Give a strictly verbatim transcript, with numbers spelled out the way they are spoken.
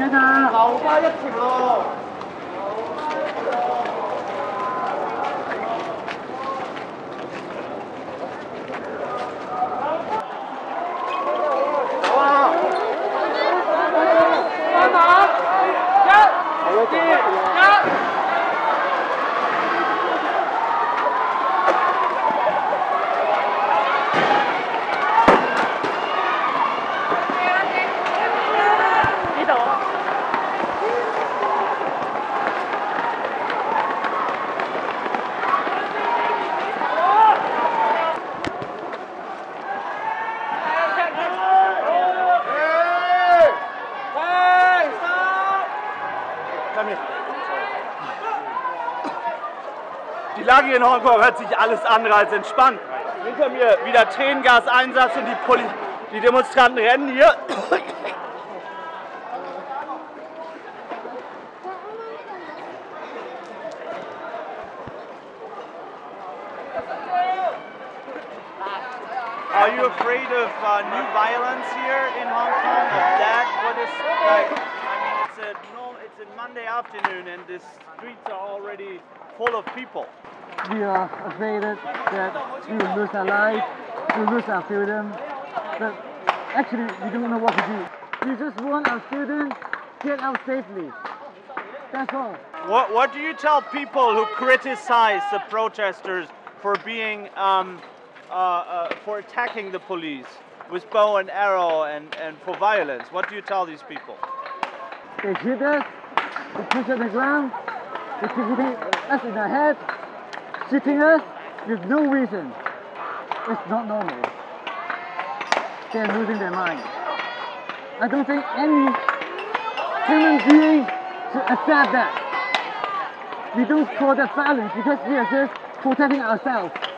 미안하다. 나 오빠였어. Die Lage in Hongkong hört sich alles andere als entspannt. Hinter mir wieder Tränengaseinsatz und die, Poli die Demonstranten rennen hier. Are you afraid of uh, new violence here in Hong Kong? Of that? What is like? I mean, it's a no, it's a Monday afternoon, and the streets are already full of people. We are afraid that we will lose our life, we will lose our freedom. But actually, we don't know what to do. We just want our students to get out safely. That's all. What What do you tell people who criticize the protesters for being? Um, Uh, uh, for attacking the police with bow and arrow and, and for violence? What do you tell these people? They shoot us, they push us on the ground, they shoot us in our head, shooting us with no reason. It's not normal. They're losing their mind. I don't think any human being should accept that. We don't call that violence because we are just protecting ourselves.